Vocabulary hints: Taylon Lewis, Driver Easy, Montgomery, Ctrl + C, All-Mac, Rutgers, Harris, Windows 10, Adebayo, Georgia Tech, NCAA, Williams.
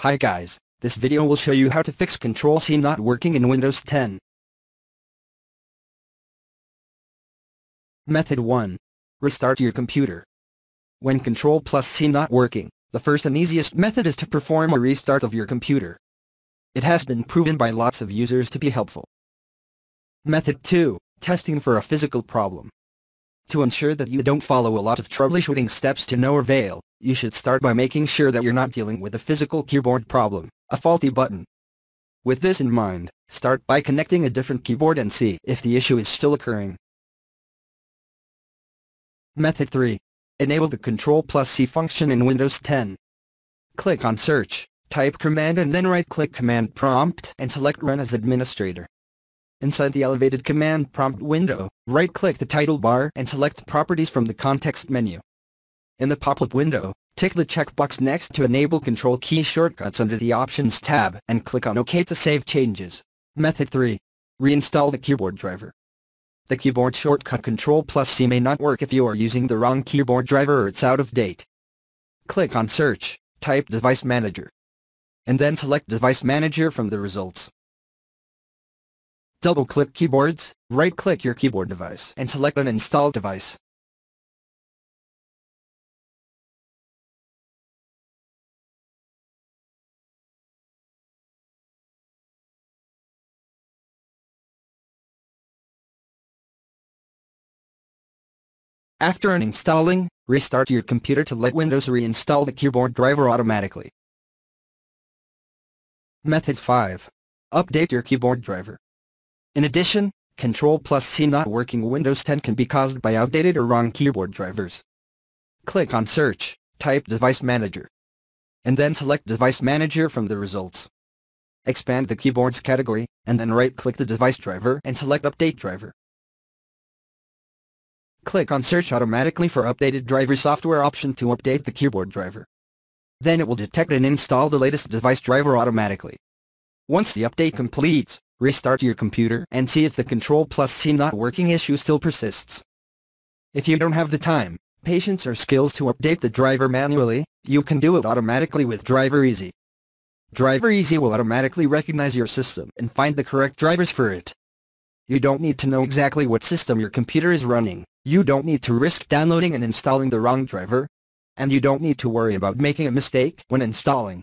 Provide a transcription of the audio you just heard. Hi guys, this video will show you how to fix Ctrl C not working in Windows 10. Method 1. Restart your computer. When Ctrl + C not working, the first and easiest method is to perform a restart of your computer. It has been proven by lots of users to be helpful. Method 2. Testing for a physical problem. To ensure that you don't follow a lot of troubleshooting steps to no avail, you should start by making sure that you're not dealing with a physical keyboard problem, a faulty button. With this in mind, start by connecting a different keyboard and see if the issue is still occurring. Method 3. Enable the Ctrl + C function in Windows 10. Click on Search, type Command and then right-click Command Prompt and select Run as Administrator. Inside the elevated Command Prompt window, right-click the title bar and select Properties from the context menu. In the pop-up window, tick the checkbox next to Enable Control Key Shortcuts under the Options tab and click on OK to save changes. Method 3. Reinstall the keyboard driver. The keyboard shortcut Ctrl + C may not work if you are using the wrong keyboard driver or it's out of date. Click on Search, type Device Manager, and then select Device Manager from the results. Double-click Keyboards, right-click your keyboard device and select Uninstall Device. After uninstalling, restart your computer to let Windows reinstall the keyboard driver automatically. Method 5. Update your keyboard driver. In addition, Ctrl + C not working Windows 10 can be caused by outdated or wrong keyboard drivers. Click on Search, type Device Manager, and then select Device Manager from the results. Expand the Keyboards category, and then right-click the device driver and select Update Driver. Click on Search automatically for updated driver software option to update the keyboard driver. Then it will detect and install the latest device driver automatically. Once the update completes, restart your computer and see if the Ctrl + C not working issue still persists. If you don't have the time, patience or skills to update the driver manually, you can do it automatically with Driver Easy. Driver Easy will automatically recognize your system and find the correct drivers for it. You don't need to know exactly what system your computer is running, you don't need to risk downloading and installing the wrong driver, and you don't need to worry about making a mistake when installing.